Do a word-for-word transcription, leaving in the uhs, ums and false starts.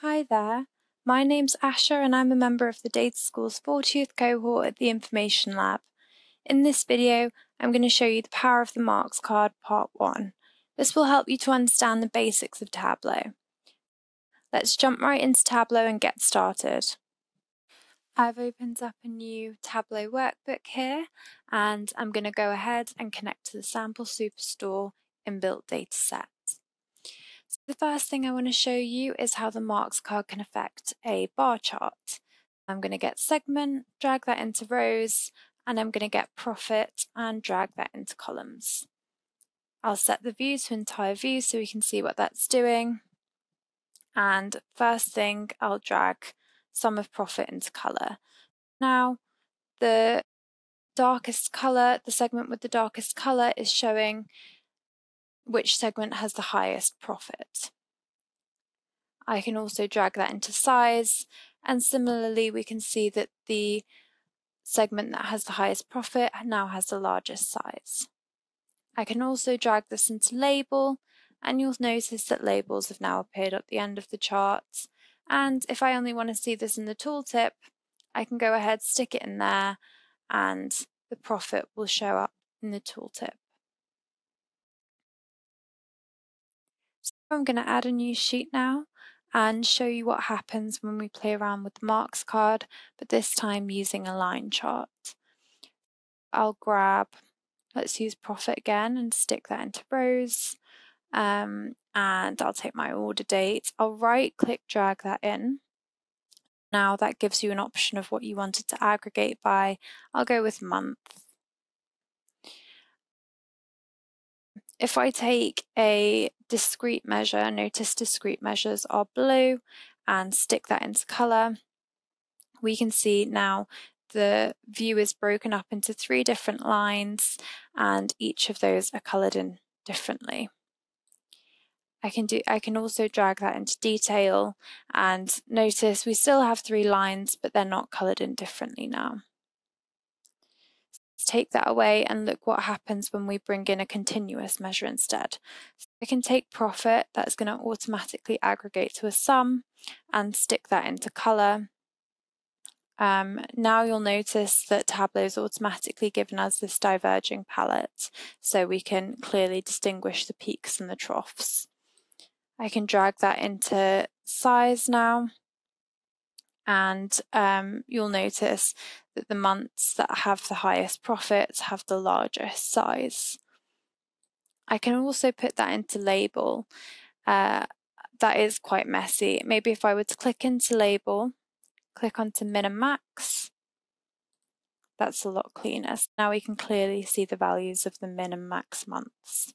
Hi there, my name's Asha and I'm a member of the Data School's fortieth cohort at the Information Lab. In this video, I'm going to show you the power of the Marks card part one. This will help you to understand the basics of Tableau. Let's jump right into Tableau and get started. I've opened up a new Tableau workbook here, and I'm going to go ahead and connect to the sample Superstore inbuilt dataset. So the first thing I want to show you is how the Marks card can affect a bar chart. I'm going to get segment, drag that into rows, and I'm going to get profit and drag that into columns. I'll set the view to entire view so we can see what that's doing. And first thing, I'll drag sum of profit into colour. Now, the darkest colour, the segment with the darkest colour is showing which segment has the highest profit. I can also drag that into size, and similarly we can see that the segment that has the highest profit now has the largest size. I can also drag this into label, and you'll notice that labels have now appeared at the end of the chart. And if I only want to see this in the tooltip, I can go ahead, stick it in there, and the profit will show up in the tooltip. So I'm going to add a new sheet now and show you what happens when we play around with the Marks card, but this time using a line chart. I'll grab, let's use profit again and stick that into rows. Um, and I'll take my order date. I'll right click, drag that in. Now that gives you an option of what you wanted to aggregate by. I'll go with month. If I take a discrete measure, notice discrete measures are blue, and stick that into color, we can see now the view is broken up into three different lines, and each of those are colored in differently. I can do. I can also drag that into detail, and notice we still have three lines, but they're not coloured in differently now. So let's take that away and look what happens when we bring in a continuous measure instead. So I can take profit, that's going to automatically aggregate to a sum, and stick that into colour. Um, now you'll notice that Tableau's automatically given us this diverging palette, so we can clearly distinguish the peaks and the troughs. I can drag that into size now, and um, you'll notice that the months that have the highest profits have the largest size. I can also put that into label. Uh, that is quite messy. Maybe if I were to click into label, click onto min and max, that's a lot cleaner. Now we can clearly see the values of the min and max months.